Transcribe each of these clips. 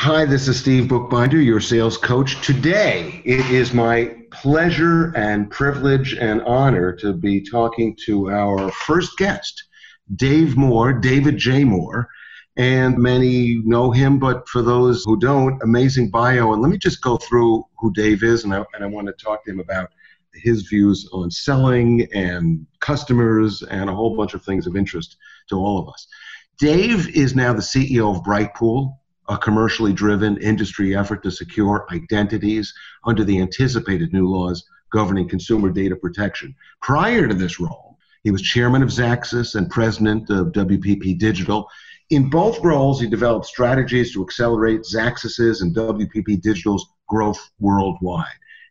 Hi, this is Steve Bookbinder, your sales coach. Today, it is my pleasure and privilege and honor to be talking to our first guest, Dave Moore, David J. Moore. And many know him, but for those who don't, amazing bio. And let me just go through who Dave is, and I want to talk to him about his views on selling and customers and a whole bunch of things of interest to all of us. Dave is now the CEO of BritePool, a commercially driven industry effort to secure identities under the anticipated new laws governing consumer data protection. Prior to this role, he was chairman of Zaxxas and president of WPP Digital. In both roles, he developed strategies to accelerate Zaxxas' and WPP Digital's growth worldwide.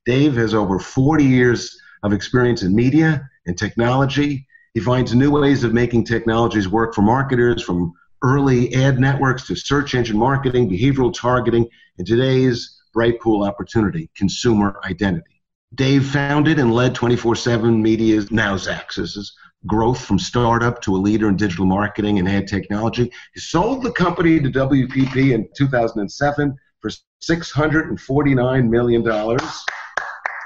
Dave has over 40 years of experience in media and technology. He finds new ways of making technologies work for marketers, from early ad networks to search engine marketing, behavioral targeting, and today's BritePool opportunity, consumer identity. Dave founded and led 24/7 Media's, now Zaxxas, growth from startup to a leader in digital marketing and ad technology. He sold the company to WPP in 2007 for $649 million.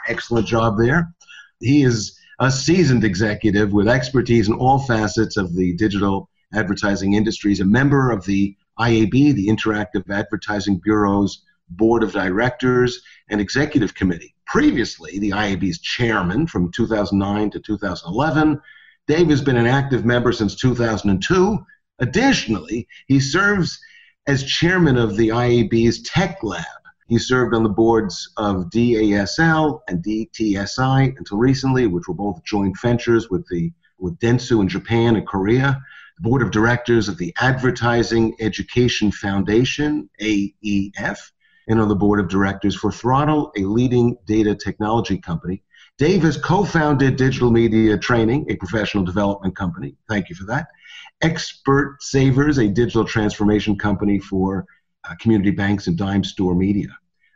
Excellent job there. He is a seasoned executive with expertise in all facets of the digital advertising industry. He's a member of the IAB, the Interactive Advertising Bureau's Board of Directors and Executive Committee. Previously, the IAB's chairman from 2009 to 2011. Dave has been an active member since 2002. Additionally, he serves as chairman of the IAB's Tech Lab. He served on the boards of DASL and DTSI until recently, which were both joint ventures with Dentsu in Japan and Korea. Board of Directors of the Advertising Education Foundation, AEF, and on the Board of Directors for Throttle, a leading data technology company. Dave has co-founded Digital Media Training, a professional development company. Thank you for that. Expert Savers, a digital transformation company for community banks and dime store media,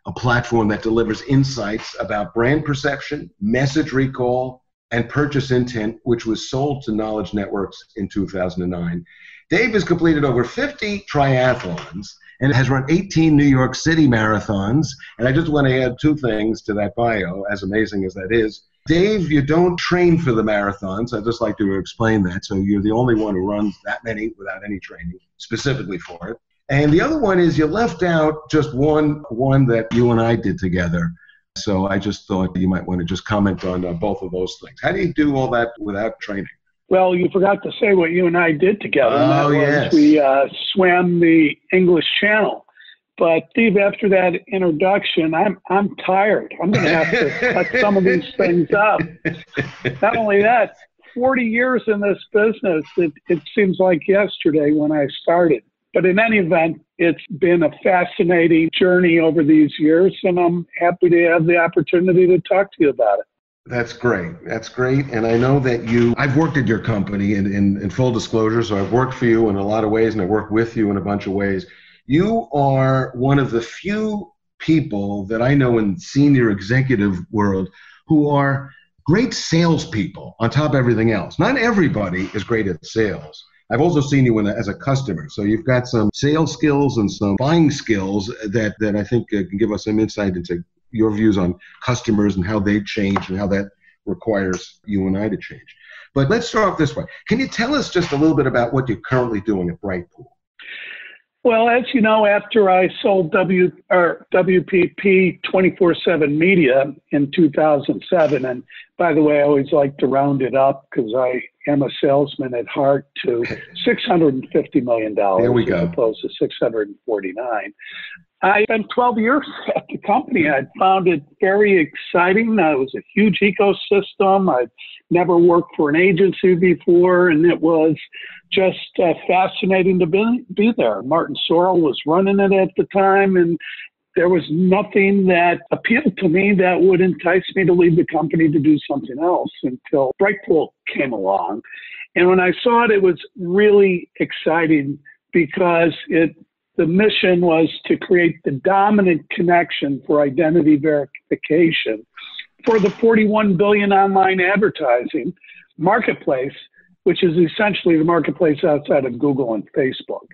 a platform that delivers insights about brand perception, message recall, and purchase intent, which was sold to Knowledge Networks in 2009. Dave has completed over 50 triathlons and has run 18 New York City marathons. And I just want to add two things to that bio, as amazing as that is. Dave, you don't train for the marathons. I'd just like to explain that. So you're the only one who runs that many without any training specifically for it. And the other one is you left out just one that you and I did together. So I just thought you might want to just comment on both of those things. How do you do all that without training? Well, you forgot to say what you and I did together. Oh, yes. We swam the English Channel. But, Steve, after that introduction, I'm tired. I'm going to have to cut some of these things up. Not only that, 40 years in this business, it seems like yesterday when I started. But in any event, it's been a fascinating journey over these years, and I'm happy to have the opportunity to talk to you about it. That's great. That's great. And I know that I've worked at your company in full disclosure, so I've worked for you in a lot of ways, and I work with you in a bunch of ways. You are one of the few people that I know in senior executive world who are great salespeople on top of everything else. Not everybody is great at sales. I've also seen you as a customer, so you've got some sales skills and some buying skills that I think can give us some insight into your views on customers and how they change and how that requires you and I to change. But let's start off this way. Can you tell us just a little bit about what you're currently doing at BritePool? Well, as you know, after I sold WPP 24/7 Media in 2007, and by the way, I always like to round it up because I am a salesman at heart, to $650 million there we go, as opposed to $649 million. I spent 12 years at the company. I found it very exciting. It was a huge ecosystem. I'd never worked for an agency before, and it was just fascinating to be there. Martin Sorrell was running it at the time, and there was nothing that appealed to me that would entice me to leave the company to do something else until BritePool came along. And when I saw it, it was really exciting because the mission was to create the dominant connection for identity verification for the 41 billion online advertising marketplace which is essentially the marketplace outside of Google and Facebook.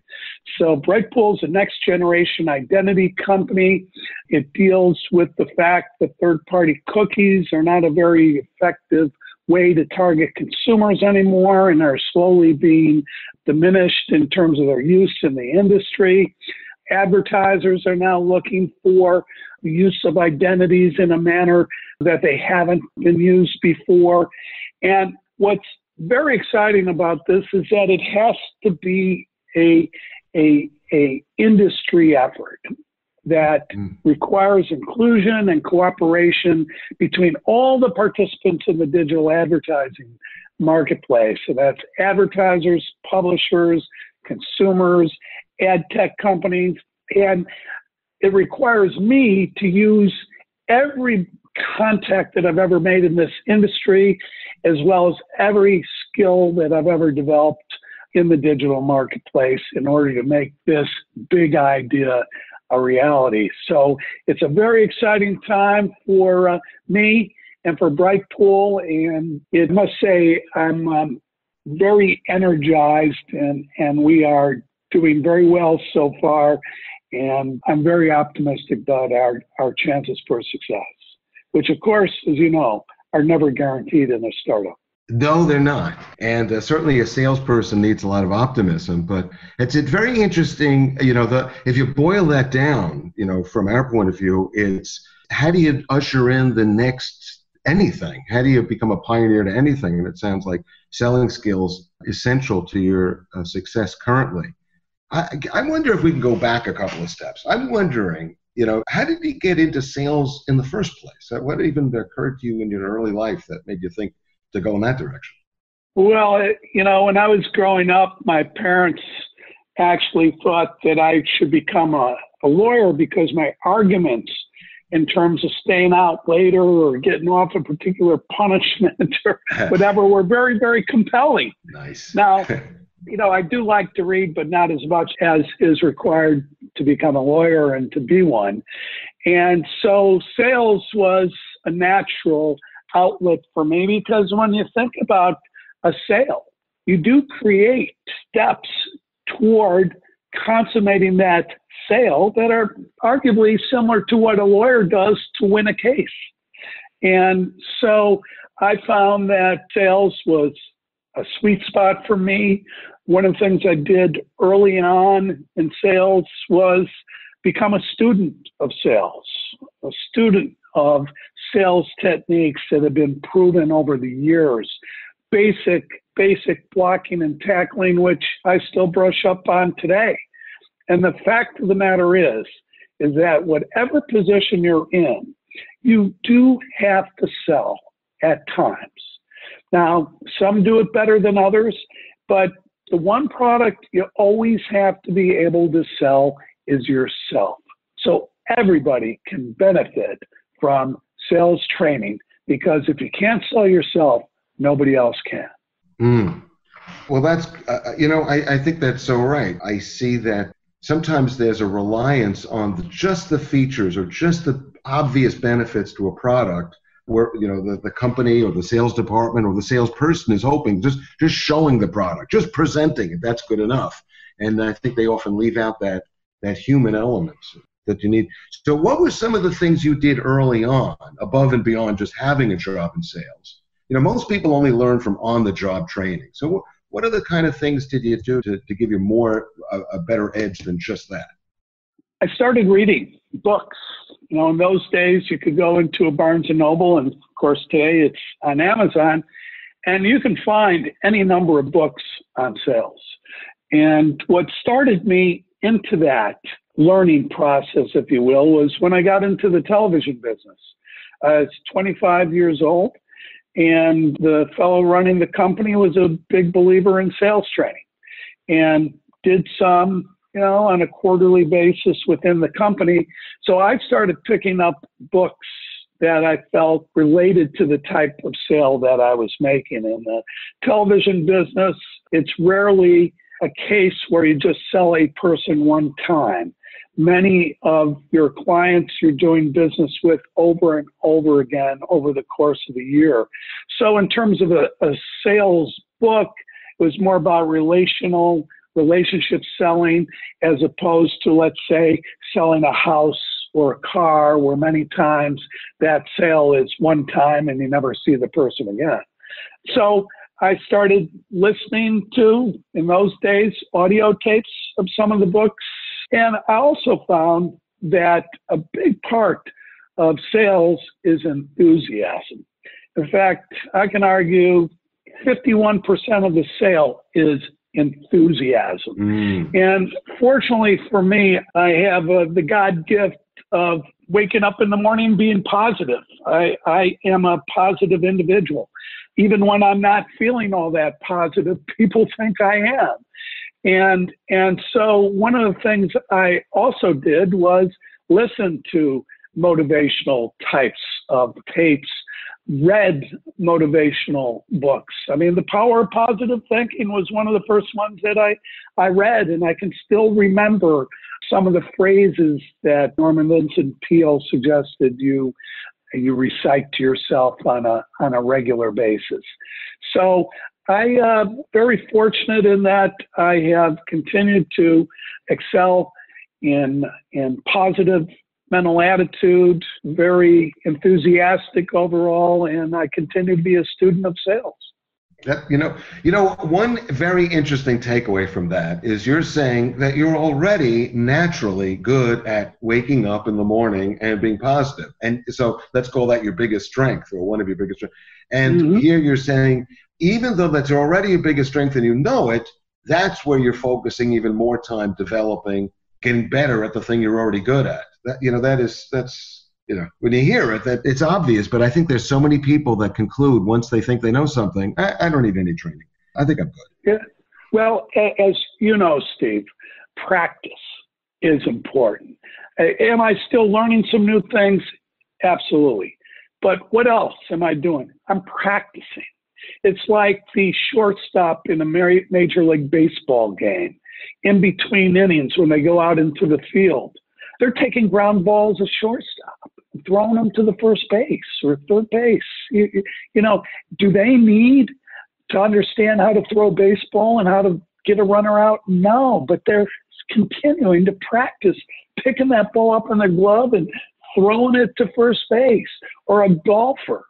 So BritePool is a next-generation identity company. It deals with the fact that third-party cookies are not a very effective way to target consumers anymore and are slowly being diminished in terms of their use in the industry. Advertisers are now looking for the use of identities in a manner that they haven't been used before. And what's very exciting about this is that it has to be a industry effort that requires inclusion and cooperation between all the participants in the digital advertising marketplace. So that's advertisers, publishers, consumers, ad tech companies, and it requires me to use every contact that I've ever made in this industry, as well as every skill that I've ever developed in the digital marketplace in order to make this big idea a reality. So it's a very exciting time for me and for BritePool, and it must say I'm very energized, and we are doing very well so far, and I'm very optimistic about our chances for success, which, of course, as you know, are never guaranteed in a startup. No, they're not. And certainly a salesperson needs a lot of optimism, but it's very interesting, you know, if you boil that down, you know, from our point of view, it's how do you usher in the next anything? How do you become a pioneer to anything? And it sounds like selling skills essential to your success currently. I wonder if we can go back a couple of steps. I'm wondering, you know, how did you get into sales in the first place? What even occurred to you in your early life that made you think to go in that direction? Well, you know, when I was growing up, my parents actually thought that I should become a lawyer because my arguments in terms of staying out later or getting off a particular punishment or whatever were very, very compelling. Nice. Now, you know, I do like to read, but not as much as is required to become a lawyer and to be one. And so sales was a natural outlet for me, because when you think about a sale, you do create steps toward consummating that sale that are arguably similar to what a lawyer does to win a case. And so I found that sales was a sweet spot for me. One of the things I did early on in sales was become a student of sales, a student of sales techniques that have been proven over the years, basic blocking and tackling, which I still brush up on today. And the fact of the matter is that whatever position you're in, you do have to sell at times. Now, some do it better than others, but the one product you always have to be able to sell is yourself. So everybody can benefit from sales training, because if you can't sell yourself, nobody else can. Well, that's, you know, I think that's so right. I see that sometimes there's a reliance on just the features or just the obvious benefits to a product, where, you know, the company or the sales department or the salesperson is hoping, just showing the product, just presenting it, that's good enough. And I think they often leave out that human element that you need. So what were some of the things you did early on, above and beyond just having a job in sales? You know, most people only learn from on-the-job training. So what other kind of things did you do to give you a better edge than just that? I started reading books. You know, in those days, you could go into a Barnes & Noble, and of course today it's on Amazon, and you can find any number of books on sales. And what started me into that learning process, if you will, was when I got into the television business. I was 25 years old, and the fellow running the company was a big believer in sales training, and did some, you know, on a quarterly basis within the company. So I started picking up books that I felt related to the type of sale that I was making. In the television business, it's rarely a case where you just sell a person one time. Many of your clients you're doing business with over and over again over the course of the year. So in terms of a sales book, was more about relationship selling as opposed to, let's say, selling a house or a car, where many times that sale is one time and you never see the person again. So I started listening to, in those days, audio tapes of some of the books. And I also found that a big part of sales is enthusiasm. In fact, I can argue 51% of the sale is enthusiasm. And fortunately for me, I have the God gift of waking up in the morning being positive. I am a positive individual. Even when I'm not feeling all that positive, people think I am. And so one of the things I also did was listen to motivational types of tapes, read motivational books. I mean, The Power of Positive Thinking was one of the first ones that I read, and I can still remember some of the phrases that Norman Vincent Peale suggested you recite to yourself on a regular basis. So I am very fortunate in that I have continued to excel in positive mental attitude, very enthusiastic overall, and I continue to be a student of sales. You know, one very interesting takeaway from that is you're saying that you're already naturally good at waking up in the morning and being positive. And so let's call that your biggest strength, or one of your biggest strengths. And here you're saying, even though that's already your biggest strength and you know it, that's where you're focusing even more time developing, getting better at the thing you're already good at. That's when you hear it, that it's obvious, but I think there's so many people that conclude once they think they know something, I don't need any training. I think I'm good. Yeah. Well, as you know, Steve, practice is important. Am I still learning some new things? Absolutely. But what else am I doing? I'm practicing. It's like the shortstop in a Major League Baseball game. In between innings, when they go out into the field, they're taking ground balls as shortstop, throwing them to the first base or third base. You know, do they need to understand how to throw baseball and how to get a runner out? No, but they're continuing to practice picking that ball up in their glove and throwing it to first base. Or a golfer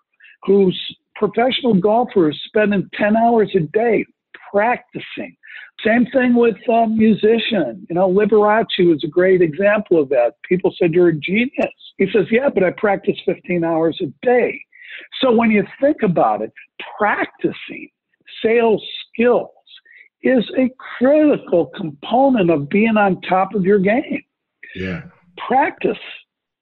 who's professional golfers spending 10 hours a day practicing. Same thing with a musician. You know, Liberace was a great example of that. People said, you're a genius. He says, yeah, but I practice 15 hours a day. So when you think about it, practicing sales skills is a critical component of being on top of your game. Yeah. Practice.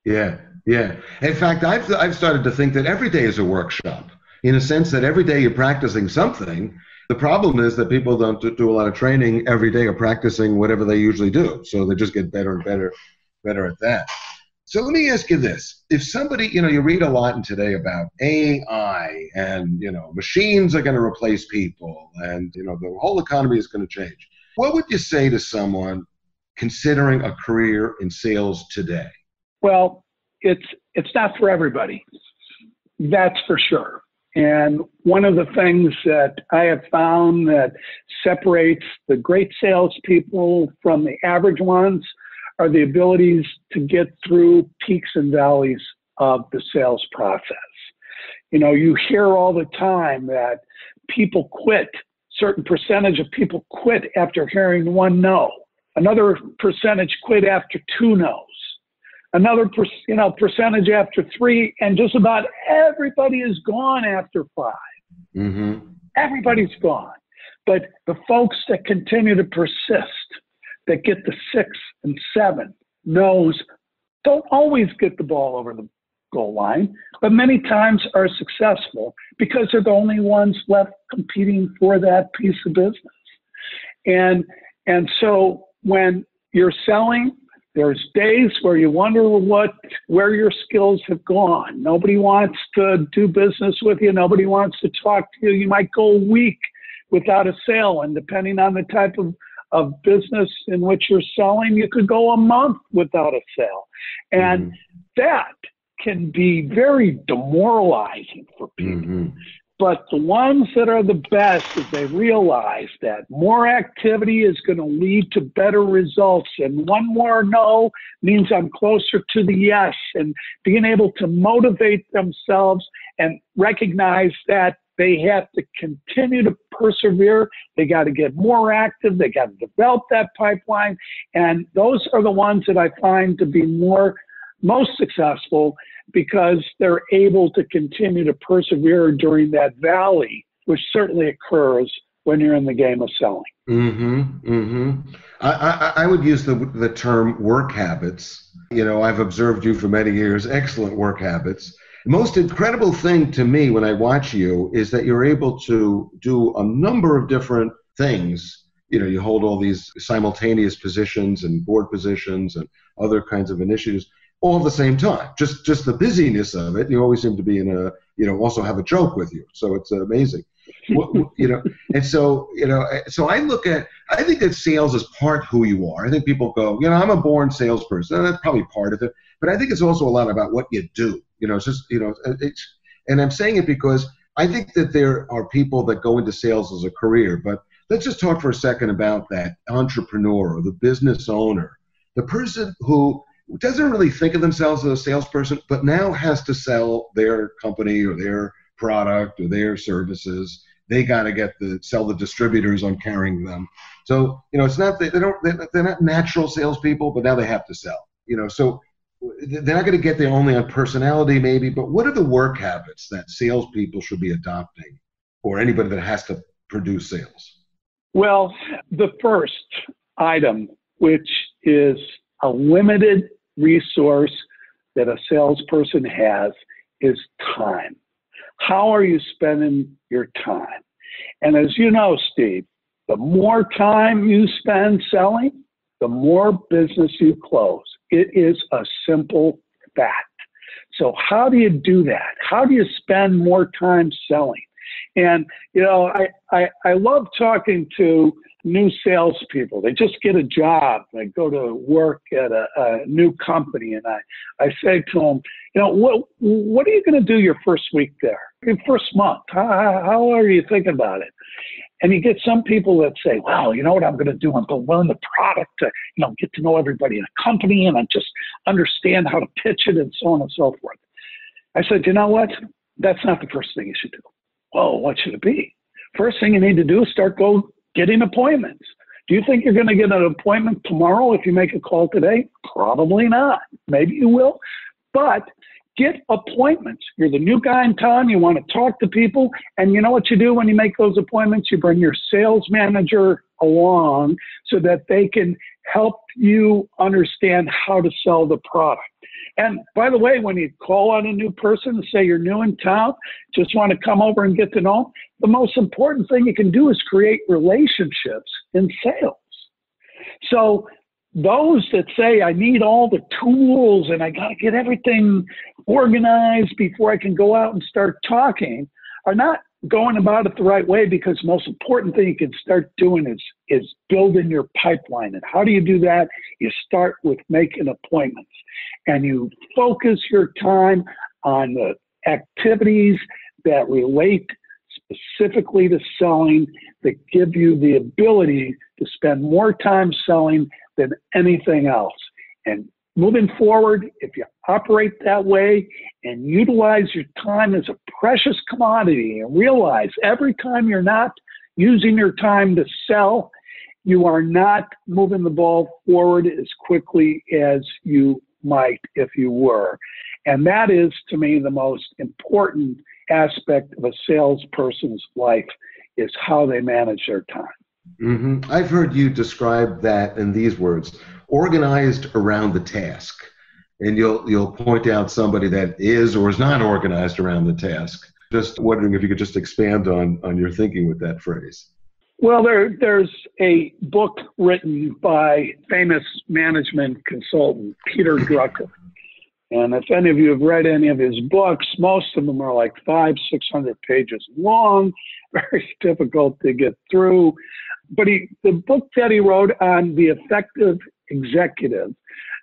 Yeah, yeah. In fact, I've started to think that every day is a workshop, in a sense that every day you're practicing something. The problem is that people don't do a lot of training every day or practicing whatever they usually do. So they just get better and better at that. So let me ask you this. If somebody, you know, you read a lot in today about AI and, you know, machines are going to replace people and, you know, the whole economy is going to change. What would you say to someone considering a career in sales today? Well, it's not for everybody. That's for sure. And one of the things that I have found that separates the great salespeople from the average ones are the abilities to get through peaks and valleys of the sales process. You know, you hear all the time that people quit, certain percentage of people quit after hearing one no. Another percentage quit after two no's. Another percentage after three, and just about everybody is gone after five. Everybody's gone. But the folks that continue to persist, that get the six and seven no's, don't always get the ball over the goal line, but many times are successful because they're the only ones left competing for that piece of business. And so when you're selling, there's days where you wonder where your skills have gone. Nobody wants to do business with you. Nobody wants to talk to you. You might go a week without a sale. And depending on the type of business in which you're selling, you could go a month without a sale. And that can be very demoralizing for people. But the ones that are the best is they realize that more activity is going to lead to better results. And one more no means I'm closer to the yes. And being able to motivate themselves and recognize that they have to continue to persevere. They got to get more active. They got to develop that pipeline. And those are the ones that I find to be most successful, because they're able to continue to persevere during that valley, which certainly occurs when you're in the game of selling. I would use the term work habits. You know, I've observed you for many years, excellent work habits. The most incredible thing to me when I watch you is that you're able to do a number of different things. You know, you hold all these simultaneous positions and board positions and other kinds of initiatives all at the same time. Just the busyness of it. You always seem to be in a, you know, also have a joke with you. So it's amazing. So I think that sales is part who you are. I think people go, you know, I'm a born salesperson. And that's probably part of it. But I think it's also a lot about what you do. You know, it's just, you know, it's, and I'm saying it because I think that there are people that go into sales as a career, but let's just talk for a second about that entrepreneur or the business owner, the person who doesn't really think of themselves as a salesperson, but now has to sell their company or their product or their services. They got to sell the distributors on carrying them. So, you know, it's not that they're not natural salespeople, but now they have to sell, you know, so they're not going to get there only on personality maybe, but what are the work habits that salespeople should be adopting, or anybody that has to produce sales? Well, the first item, which is a limited resource that a salesperson has, is time. How are you spending your time? And as you know, Steve, the more time you spend selling, the more business you close. It is a simple fact. So how do you do that? How do you spend more time selling? And, you know, I love talking to new salespeople. They just get a job. They go to work at a new company. And I say to them, you know, what are you going to do your first week there? Your first month? How are you thinking about it? And you get some people that say, well, you know what I'm going to do? I'm going to learn the product, to, you know, get to know everybody in a company, and I just understand how to pitch it and so on and so forth. I said, you know what? That's not the first thing you should do. Well, what should it be? First thing you need to do is start getting appointments. Do you think you're going to get an appointment tomorrow if you make a call today? Probably not. Maybe you will, but get appointments. You're the new guy in town. You want to talk to people. And you know what you do when you make those appointments? You bring your sales manager along so that they can help you understand how to sell the product. And by the way, when you call on a new person and say you're new in town, just want to come over and get to know them, the most important thing you can do is create relationships in sales. So those that say, I need all the tools and I got to get everything organized before I can go out and start talking, are not going about it the right way, because the most important thing you can start doing is building your pipeline. And how do you do that? You start with making appointments, and you focus your time on the activities that relate specifically to selling, that give you the ability to spend more time selling than anything else. And moving forward, if you operate that way and utilize your time as a precious commodity, and realize every time you're not using your time to sell, you are not moving the ball forward as quickly as you might if you were. And that is, to me, the most important aspect of a salesperson's life, is how they manage their time. I've heard you describe that in these words, organized around the task. And you'll point out somebody that is or is not organized around the task. Just wondering if you could just expand on your thinking with that phrase. Well, there's a book written by famous management consultant, Peter Drucker. And if any of you have read any of his books, most of them are like 500-600 pages long, very difficult to get through. But the book that he wrote on the effective executive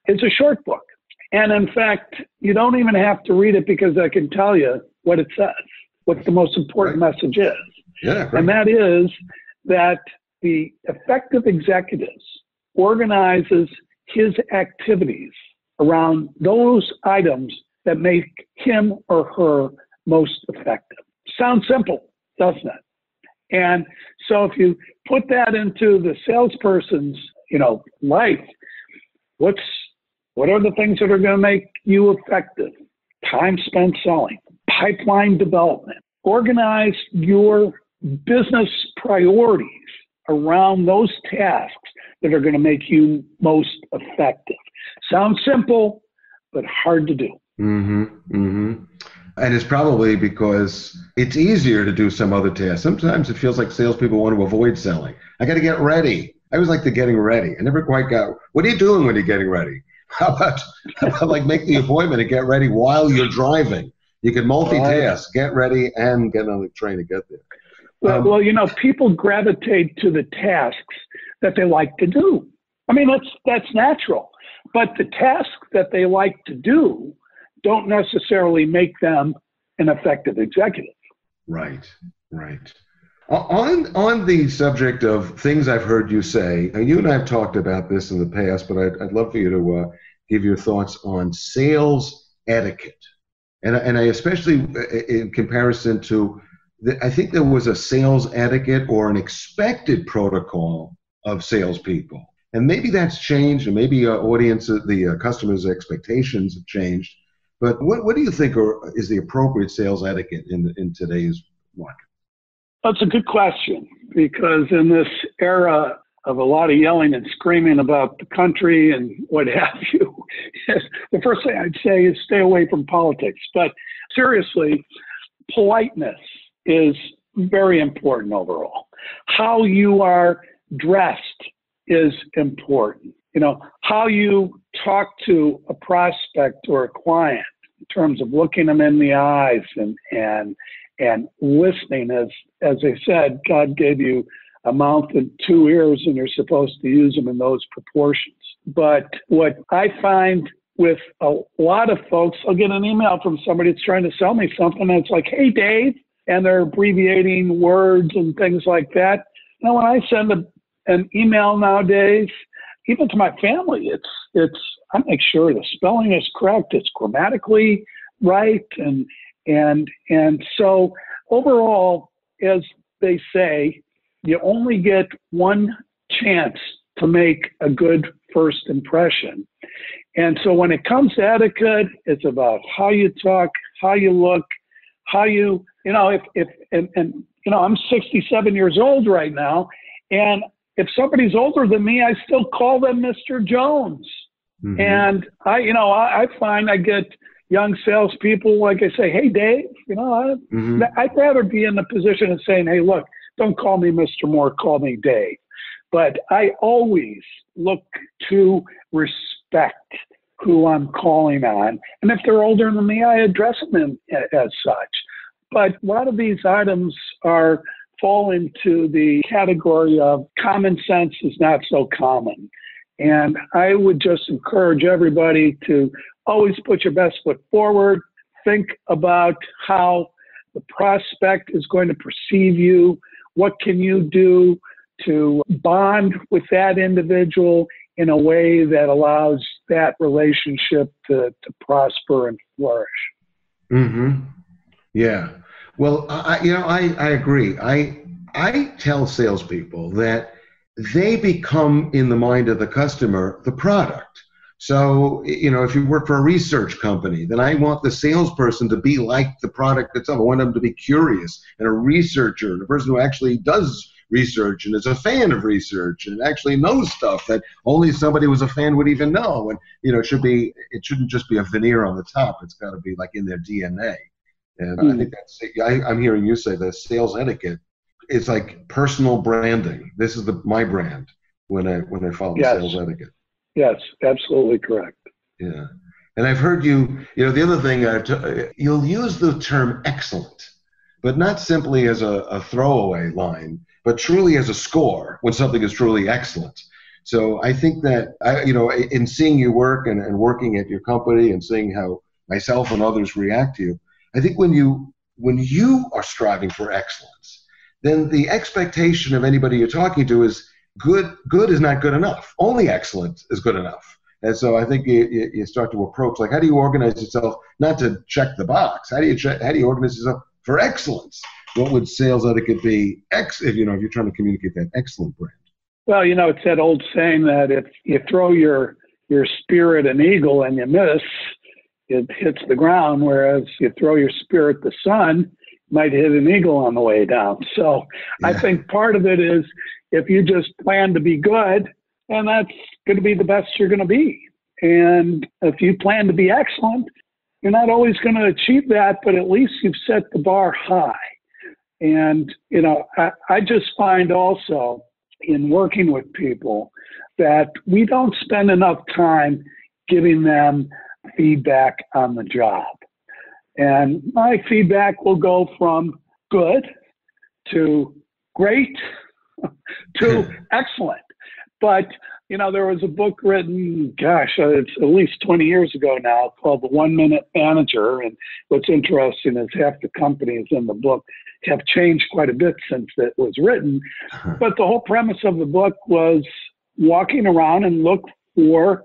is a short book. And in fact, you don't even have to read it, because I can tell you what it says. what the most important message is. Yeah, and that is that the effective executives organizes his activities around those items that make him or her most effective. Sounds simple, doesn't it? And so if you put that into the salesperson's, life, what are the things that are going to make you effective? Time spent selling, pipeline development. Organize your business priorities around those tasks that are going to make you most effective. Sounds simple, but hard to do. Mm-hmm. Mm-hmm. And it's probably because it's easier to do some other tasks. Sometimes it feels like salespeople want to avoid selling. I got to get ready. I always like the getting ready. I never quite got, what are you doing when you're getting ready? How about like make the appointment and get ready while you're driving? You can multitask, get ready, and get on the train to get there. Well, people gravitate to the tasks that they like to do. I mean, that's natural. But the tasks that they like to do don't necessarily make them an effective executive. Right, right. On the subject of things I've heard you say, you and I have talked about this in the past, but I'd love for you to give your thoughts on sales etiquette. And I especially, in comparison to, I think there was a sales etiquette or an expected protocol of salespeople. And maybe that's changed, and maybe the customer's expectations have changed. But what do you think is the appropriate sales etiquette in today's market? That's a good question, because in this era of a lot of yelling and screaming about the country and what have you, the first thing I'd say is stay away from politics. But seriously, politeness is very important overall. How you are dressed is important. How you talk to a prospect or a client in terms of looking them in the eyes and listening. As I said, God gave you a mouth and two ears, and you're supposed to use them in those proportions. But what I find with a lot of folks, I'll get an email from somebody that's trying to sell me something, and it's like, hey, Dave, and they're abbreviating words and things like that. Now, when I send an email nowadays, even to my family, I make sure the spelling is correct, it's grammatically right, and so overall, as they say, you only get one chance to make a good first impression. And so when it comes to etiquette, it's about how you talk, how you look, how you, I'm 67 years old right now. And if somebody's older than me, I still call them Mr. Jones. Mm-hmm. And I find I get young salespeople, like I say, hey, Dave, I'd rather be in the position of saying, hey, look, don't call me Mr. Moore, call me Dave. But I always look to respect who I'm calling on. And if they're older than me, I address them as such. But a lot of these items fall into the category of common sense is not so common. And I would just encourage everybody to always put your best foot forward. Think about how the prospect is going to perceive you. What can you do to bond with that individual in a way that allows that relationship to prosper and flourish? Mm-hmm. Yeah. Well, I agree. I tell salespeople that they become, in the mind of the customer, the product. So, if you work for a research company, then I want the salesperson to be like the product itself. I want them to be curious and a researcher and a person who actually does research and is a fan of research and actually knows stuff that only somebody who's a fan would even know. And, it shouldn't just be a veneer on the top. It's got to be like in their DNA. And I think I'm hearing you say that sales etiquette is like personal branding. This is my brand when I follow sales etiquette. Yes, absolutely correct. Yeah. And I've heard you, the other thing, you'll use the term excellent, but not simply as a throwaway line, but truly as a score when something is truly excellent. So I think that, in seeing you work and working at your company and seeing how myself and others react to you, I think when you when you are striving for excellence, then the expectation of anybody you're talking to is good is not good enough. Only excellent is good enough. And so I think you start to approach, like, how do you organize yourself not to check the box? How do you organize yourself for excellence? What would sales etiquette be? If you're trying to communicate that excellent brand. Well, it's that old saying that if you throw your spear at an eagle and you miss, it hits the ground. Whereas you throw your spear at the sun, it might hit an eagle on the way down. So yeah. I think part of it is if you just plan to be good, and that's going to be the best you're going to be. And if you plan to be excellent, you're not always going to achieve that, but at least you've set the bar high. And, I just find also in working with people that we don't spend enough time giving them feedback on the job. And my feedback will go from good to great to excellent. But, there was a book written, gosh, it's at least 20 years ago now, called The 1-Minute Manager. And what's interesting is half the companies in the book have changed quite a bit since it was written. But the whole premise of the book was walking around and look for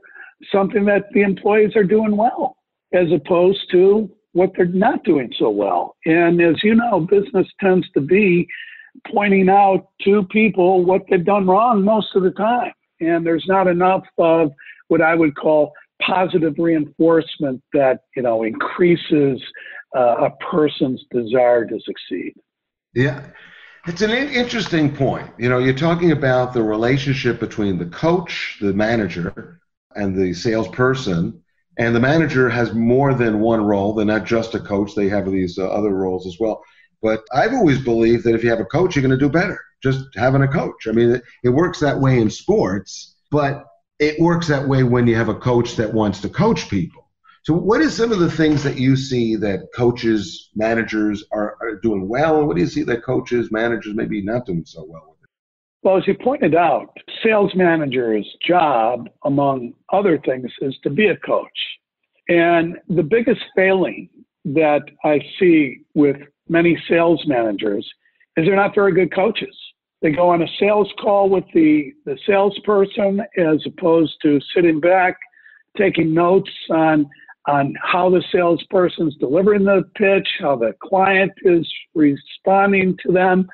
something that the employees are doing well, as opposed to what they're not doing so well. And as you know, business tends to be pointing out to people what they've done wrong most of the time. And there's not enough of what I would call positive reinforcement that, increases a person's desire to succeed. Yeah, it's an interesting point. You're talking about the relationship between the coach, the manager, and the salesperson. And the manager has more than one role. They're not just a coach. They have these other roles as well. But I've always believed that if you have a coach, you're going to do better, just having a coach. I mean, it works that way in sports, but it works that way when you have a coach that wants to coach people. So what are some of the things that you see that coaches, managers are doing well? What do you see that coaches, managers maybe not doing so well with it? Well, as you pointed out, sales manager's job, among other things, is to be a coach. And the biggest failing that I see with many sales managers is they're not very good coaches. They go on a sales call with the salesperson as opposed to sitting back, taking notes on how the salesperson's delivering the pitch, how the client is responding to them.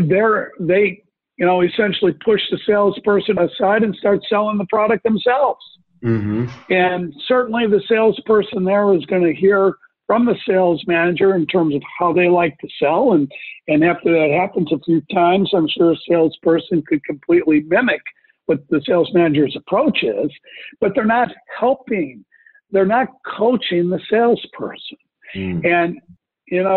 They essentially push the salesperson aside and start selling the product themselves. Mm-hmm. And certainly the salesperson there is going to hear from the sales manager in terms of how they like to sell. And after that happens a few times, I'm sure a salesperson could completely mimic what the sales manager's approach is, but they're not helping. They're not coaching the salesperson. Mm. And,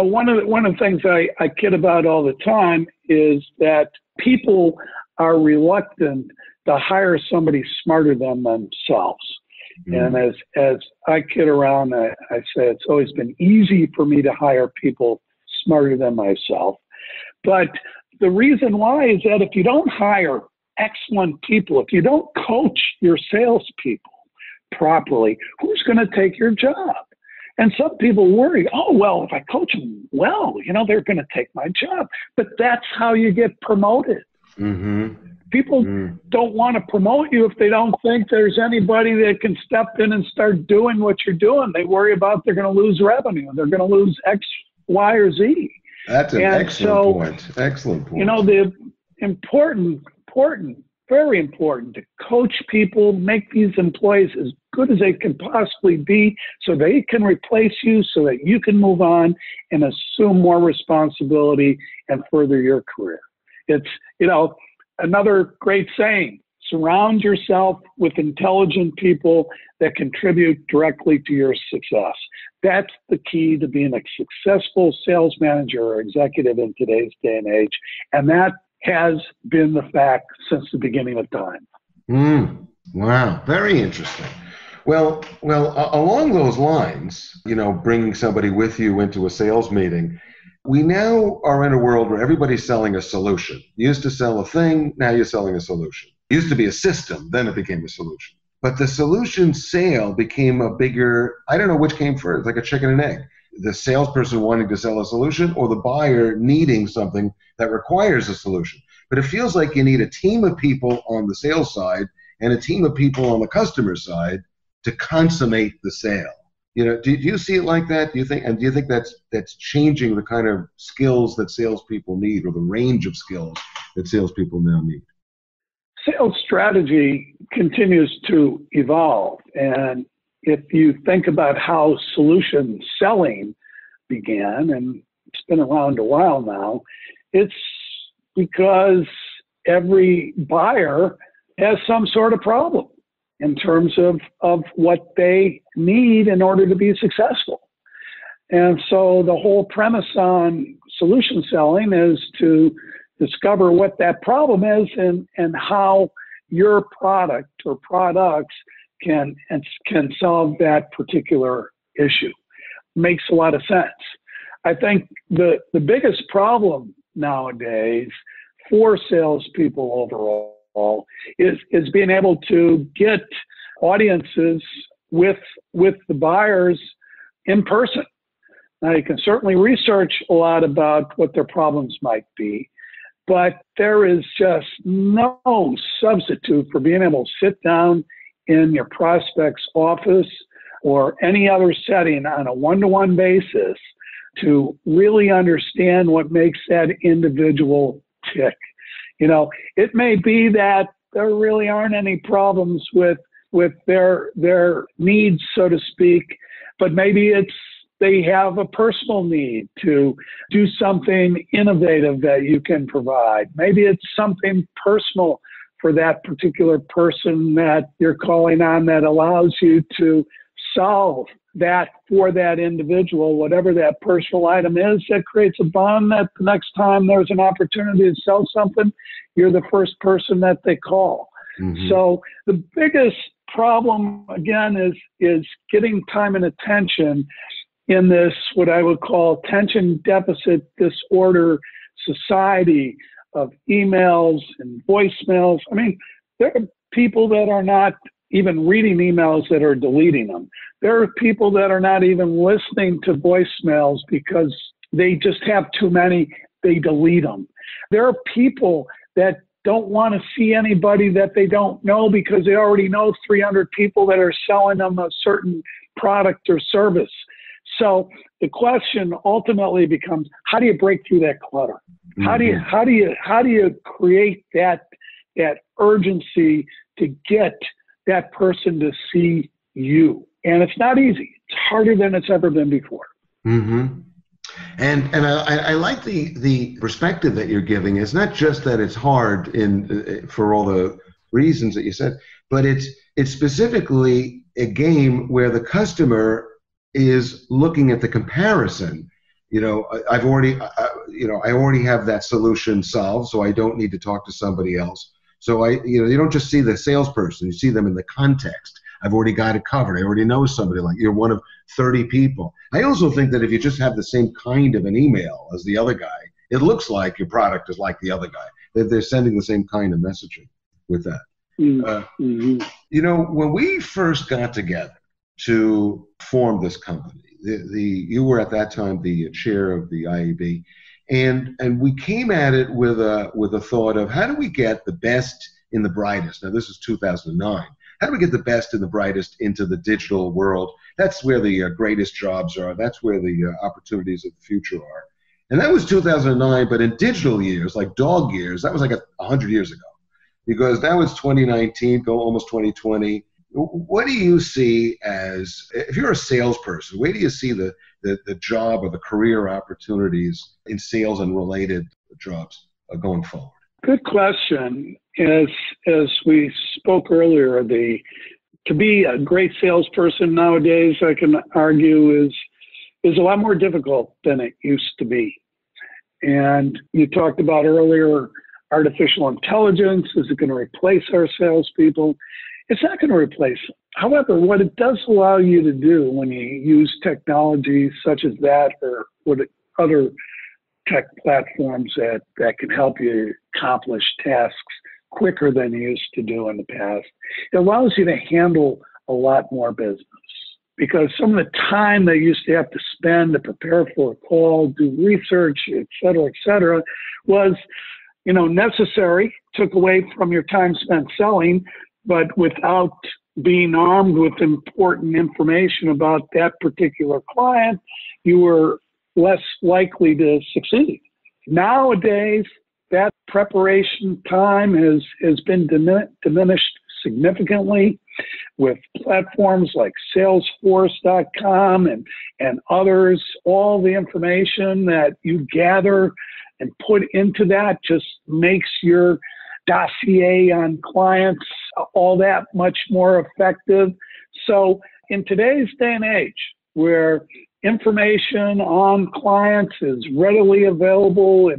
one of the things I kid about all the time is that people are reluctant to hire somebody smarter than themselves. Mm-hmm. And as I kid around, I say it's always been easy for me to hire people smarter than myself. But the reason why is that if you don't hire excellent people, if you don't coach your salespeople properly, who's going to take your job? And some people worry, oh, well, if I coach them well, they're going to take my job. But that's how you get promoted. Mm-hmm. People don't want to promote you if they don't think there's anybody that can step in and start doing what you're doing. They worry about they're going to lose revenue. They're going to lose X, Y, or Z. That's an excellent point. Excellent point. The important, very important to coach people, make these employees as good as they can possibly be so they can replace you so that you can move on and assume more responsibility and further your career. It's, another great saying, surround yourself with intelligent people that contribute directly to your success. That's the key to being a successful sales manager or executive in today's day and age. And that has been the fact since the beginning of time. Mm, wow. Very interesting. Well, along those lines, bringing somebody with you into a sales meeting, we now are in a world where everybody's selling a solution. You used to sell a thing, now you're selling a solution. It used to be a system, then it became a solution. But the solution sale became a bigger, I don't know which came first, like a chicken and egg. the salesperson wanting to sell a solution or the buyer needing something that requires a solution. But it feels like you need a team of people on the sales side and a team of people on the customer side to consummate the sale. You know, do you see it like that? Do you think, and do you think that's changing the kind of skills that salespeople need, or the range of skills that salespeople now need? Sales strategy continues to evolve, and if you think about how solution selling began, and it's been around a while now, it's because every buyer has some sort of problem in terms of what they need in order to be successful. And so the whole premise on solution selling is to discover what that problem is and how your product or products can solve that particular issue. Makes a lot of sense. I think the biggest problem nowadays for salespeople overall is being able to get audiences with the buyers in person. Now, you can certainly research a lot about what their problems might be, but there is just no substitute for being able to sit down in your prospect's office or any other setting on a one-to-one basis to really understand what makes that individual tick. You know, it may be that there really aren't any problems with their needs, so to speak, but maybe it's they have a personal need to do something innovative that you can provide. Maybe it's something personal for that particular person that you're calling on that allows you to solve that for that individual, whatever that personal item is, that creates a bond that the next time there's an opportunity to sell something, you're the first person that they call. Mm-hmm. So the biggest problem, again, is getting time and attention in this, what I would call attention deficit disorder society of emails and voicemails. I mean, there are people that are not even reading emails that are deleting them. There are people that are not even listening to voicemails because they just have too many, they delete them. There are people that don't want to see anybody that they don't know because they already know 300 people that are selling them a certain product or service. So the question ultimately becomes, how do you break through that clutter? Mm-hmm. How do you create that urgency to get that person to see you? And it's not easy. It's harder than it's ever been before. Mm-hmm. And I like the perspective that you're giving. It's not just that it's hard for all the reasons that you said, but it's specifically a game where the customer is looking at the comparison. You know, I already have that solution solved, so I don't need to talk to somebody else. So you don't just see the salesperson, you see them in the context. I've already got it covered. I already know somebody, like you're one of 30 people. I also think that if you just have the same kind of an email as the other guy, it looks like your product is like the other guy. They're sending the same kind of messaging with that. Mm-hmm. You know, when we first got together to form this company, you were at that time the chair of the IAB, and we came at it with a thought of, how do we get the best and the brightest? Now, this is 2009. How do we get the best and the brightest into the digital world? That's where the greatest jobs are. That's where the opportunities of the future are. And that was 2009, but in digital years, like dog years, that was like 100 years ago, because now it's 2019, almost 2020. What do you see as, if you're a salesperson, where do you see the job or the career opportunities in sales and related jobs going forward? Good question. As we spoke earlier, to be a great salesperson nowadays, I can argue, is a lot more difficult than it used to be. And you talked about earlier, artificial intelligence, is it going to replace our salespeople? It's not going to replace them. However, what it does allow you to do when you use technology such as that, or what other tech platforms that can help you accomplish tasks quicker than you used to do in the past, it allows you to handle a lot more business because some of the time they used to have to spend to prepare for a call, do research, et cetera, was, you know, necessary, took away from your time spent selling, but without being armed with important information about that particular client, you were less likely to succeed. Nowadays, that preparation time has been diminished significantly with platforms like Salesforce.com and others. All the information that you gather and put into that just makes your dossier on clients all that much more effective. So in today's day and age, where information on clients is readily available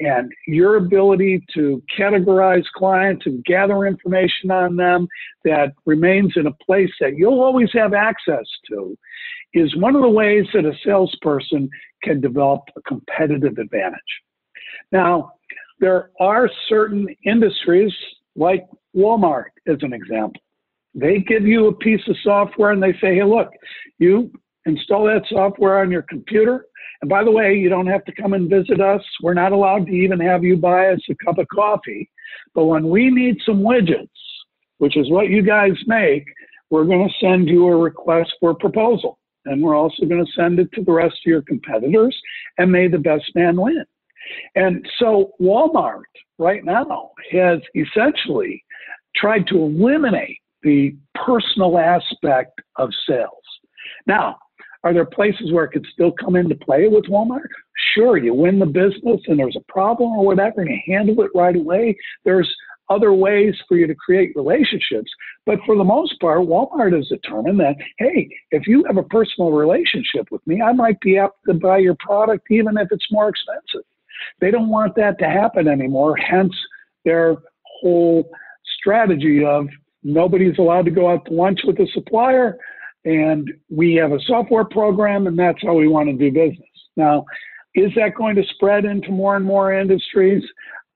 and your ability to categorize clients and gather information on them that remains in a place that you'll always have access to is one of the ways that a salesperson can develop a competitive advantage. Now, there are certain industries like Walmart, as an example. They give you a piece of software and they say, hey, look, you install that software on your computer. And by the way, you don't have to come and visit us. We're not allowed to even have you buy us a cup of coffee. But when we need some widgets, which is what you guys make, we're going to send you a request for a proposal. And we're also going to send it to the rest of your competitors, and may the best man win. And so Walmart right now has essentially tried to eliminate the personal aspect of sales. Now, are there places where it could still come into play with Walmart? Sure, you win the business and there's a problem or whatever, and you handle it right away. There's other ways for you to create relationships. But for the most part, Walmart has determined that, hey, if you have a personal relationship with me, I might be apt to buy your product even if it's more expensive. They don't want that to happen anymore, hence their whole strategy of nobody's allowed to go out to lunch with a supplier, and we have a software program, and that's how we want to do business. Now, is that going to spread into more and more industries?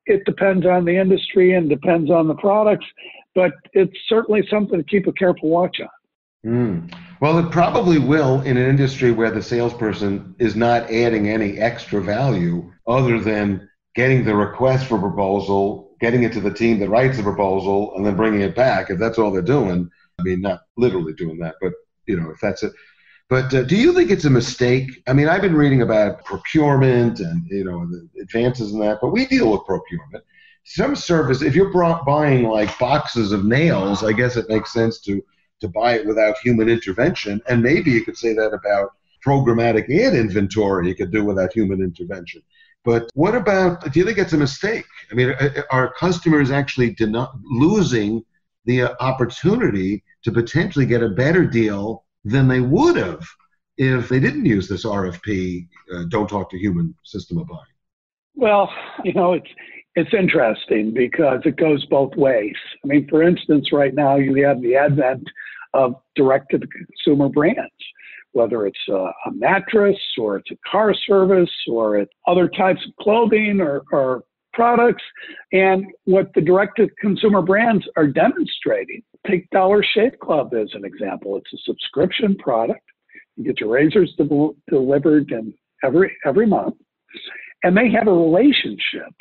It depends on the industry and depends on the products, but it's certainly something to keep a careful watch on. Well, it probably will in an industry where the salesperson is not adding any extra value other than getting the request for proposal, getting it to the team that writes the proposal, and then bringing it back, if that's all they're doing. I mean, not literally doing that, but, you know, if that's it. But do you think it's a mistake? I mean, I've been reading about procurement and, you know, the advances in that, but we deal with procurement. Some service, if you're buying, like, boxes of nails, I guess it makes sense to buy it without human intervention. And maybe you could say that about programmatic ad inventory you could do without human intervention. But what about, do you think it's a mistake? I mean, are customers actually losing the opportunity to potentially get a better deal than they would have if they didn't use this RFP, don't talk to human system of buying? Well, you know, it's interesting because it goes both ways. I mean, for instance, right now you have the advent of direct-to-consumer brands, whether it's a mattress or it's a car service or it's other types of clothing or products. And what the direct-to-consumer brands are demonstrating, take Dollar Shave Club as an example. It's a subscription product. You get your razors delivered in every month. And they have a relationship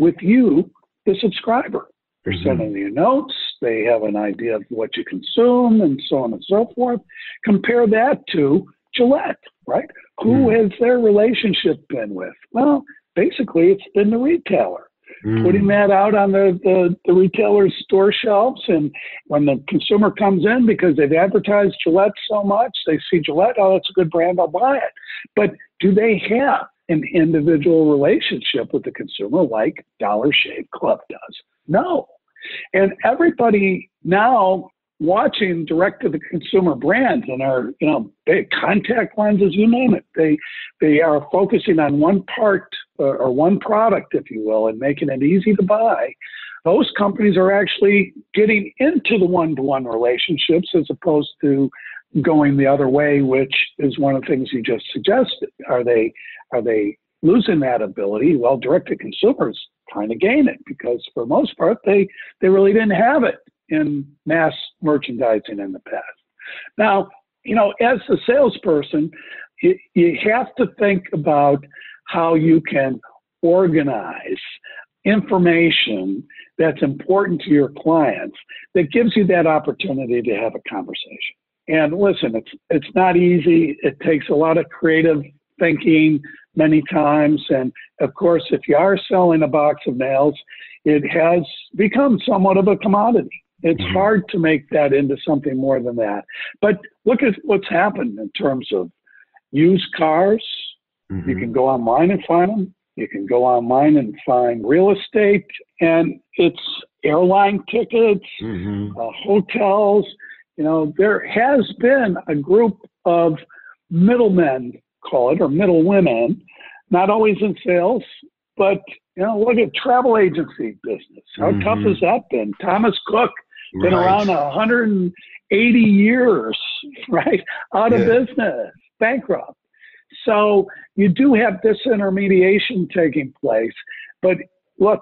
with you, the subscriber. They're sending you notes. They have an idea of what you consume and so on and so forth. Compare that to Gillette, right? Who has their relationship been with? Well, basically, it's been the retailer. Putting that out on the retailer's store shelves. And when the consumer comes in, because they've advertised Gillette so much, they see Gillette, oh, that's a good brand, I'll buy it. But do they have an individual relationship with the consumer like Dollar Shave Club does? No. And everybody now watching direct-to-the-consumer brands and our, you know, big contact lenses, you name it, they are focusing on one part or one product, if you will, and making it easy to buy. Those companies are actually getting into the one-to-one relationships as opposed to going the other way, which is one of the things you just suggested. Are they losing that ability? Well, direct-to-consumers kind of gain it because for the most part, they really didn't have it in mass merchandising in the past. Now, you know, as a salesperson, you have to think about how you can organize information that's important to your clients that gives you that opportunity to have a conversation. And listen, it's not easy. It takes a lot of creative thinking many times. And of course, if you are selling a box of nails, it has become somewhat of a commodity. It's hard to make that into something more than that. But look at what's happened in terms of used cars. Mm-hmm. You can go online and find them. You can go online and find real estate, and it's airline tickets, hotels. You know, there has been a group of middlemen, call it, or middlewomen, not always in sales, but, you know, look at travel agency business. How tough has that been? Thomas Cook, been around 180 years, right? Out of business, bankrupt. So you do have disintermediation taking place, but look,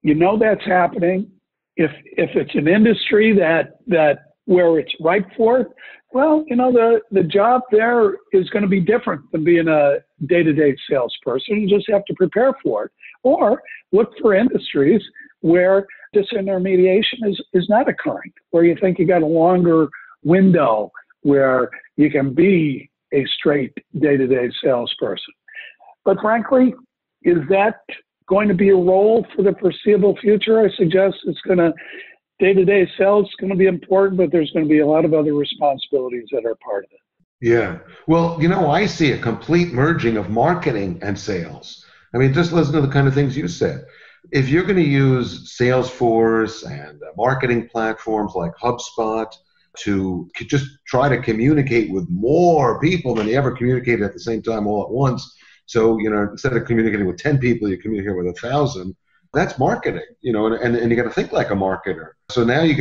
you know that's happening. If it's an industry that where it's ripe for it, well, you know, the job there is going to be different than being a day-to-day salesperson. You just have to prepare for it. Or look for industries where disintermediation is not occurring, where you think you got a longer window where you can be a straight day-to-day salesperson. But frankly, is that going to be a role for the foreseeable future? I suggest it's going to, day-to-day sales is going to be important, but there's going to be a lot of other responsibilities that are part of it. Yeah. Well, you know, I see a complete merging of marketing and sales. I mean, just listen to the kind of things you said. If you're going to use Salesforce and marketing platforms like HubSpot to just try to communicate with more people than you ever communicated at the same time all at once. So, you know, instead of communicating with 10 people, you communicate with 1,000. That's marketing, you know, and you got to think like a marketer. So now you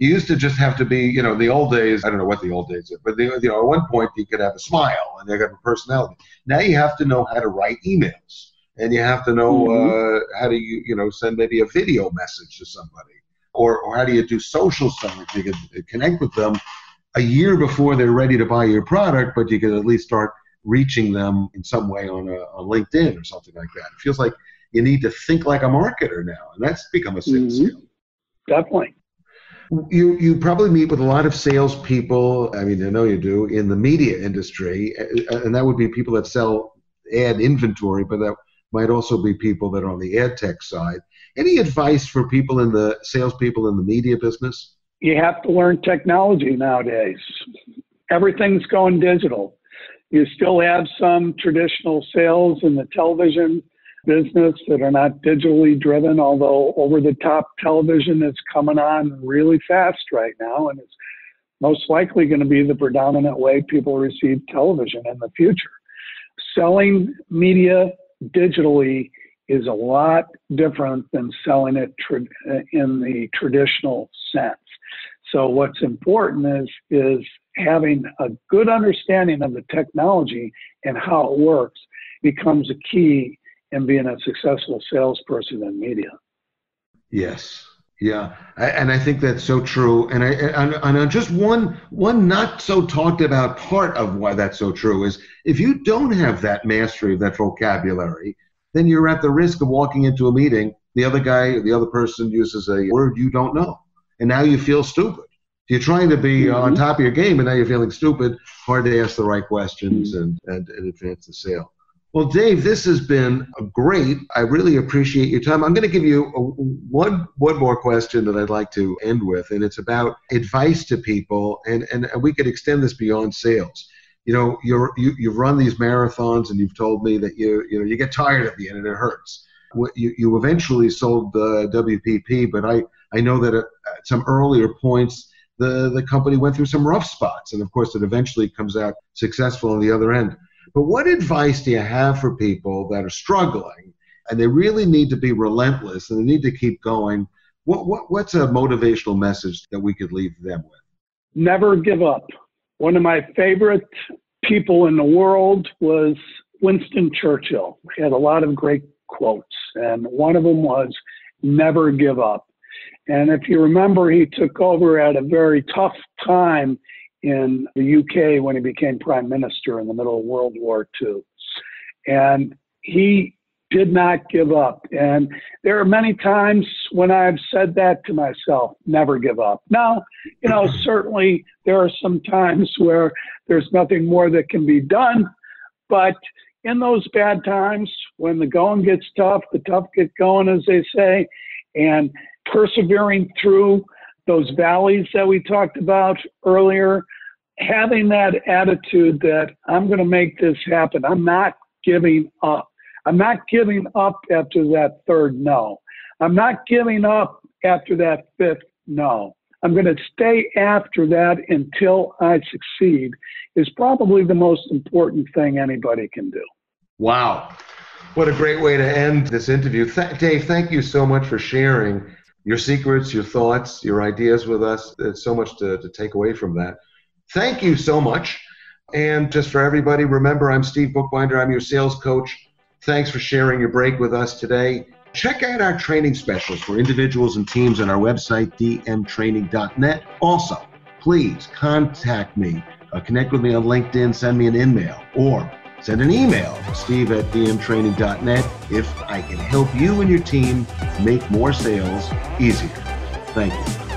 used to just have to be, you know, in the old days, I don't know what the old days are, but you know, at one point you could have a smile and you got a personality. Now you have to know how to write emails and you have to know how do you know, send maybe a video message to somebody. Or how do you do social selling? You can connect with them a year before they're ready to buy your product, but you can at least start reaching them in some way on LinkedIn or something like that. It feels like you need to think like a marketer now, and that's become a sales skill. Definitely. You probably meet with a lot of salespeople, I mean, I know you do, in the media industry, and that would be people that sell ad inventory, but that might also be people that are on the ad tech side. Any advice for people in the salespeople in the media business? You have to learn technology nowadays. Everything's going digital. You still have some traditional sales in the television business that are not digitally driven, although over-the-top television is coming on really fast right now, and it's most likely going to be the predominant way people receive television in the future. Selling media digitally is a lot different than selling it in the traditional sense. So what's important is having a good understanding of the technology and how it works becomes a key in being a successful salesperson in media. Yes. Yeah. And I think that's so true. And just one not so talked about part of why that's so true is if you don't have that mastery of that vocabulary, then you're at the risk of walking into a meeting, the other guy or the other person uses a word you don't know, and now you feel stupid. You're trying to be on top of your game, and now you're feeling stupid, hard to ask the right questions and advance the sale. Well, Dave, this has been great. I really appreciate your time. I'm going to give you one more question that I'd like to end with, and it's about advice to people, and we could extend this beyond sales. You know, you've run these marathons, and you've told me that you get tired at the end and it hurts. You eventually sold WPP, but I know that at some earlier points the company went through some rough spots, and of course it eventually comes out successful on the other end. But what advice do you have for people that are struggling and they really need to be relentless and they need to keep going? What's a motivational message that we could leave them with? Never give up. One of my favorite people in the world was Winston Churchill. He had a lot of great quotes, and one of them was, never give up. And if you remember, he took over at a very tough time in the UK when he became prime minister in the middle of World War II. And he did not give up. And there are many times when I've said that to myself, never give up. Now, you know, certainly there are some times where there's nothing more that can be done. But in those bad times, when the going gets tough, the tough get going, as they say, and persevering through those valleys that we talked about earlier, having that attitude that I'm going to make this happen. I'm not giving up. I'm not giving up after that third no. I'm not giving up after that fifth no. I'm going to stay after that until I succeed is probably the most important thing anybody can do. Wow. What a great way to end this interview. Dave, thank you so much for sharing your secrets, your thoughts, your ideas with us. There's so much to take away from that. Thank you so much. And just for everybody, remember, I'm Steve Bookbinder. I'm your sales coach. Thanks for sharing your break with us today. Check out our training specials for individuals and teams on our website, dmtraining.net. Also, please contact me, connect with me on LinkedIn, send me an email, or send an email to steve@dmtraining.net if I can help you and your team make more sales easier. Thank you.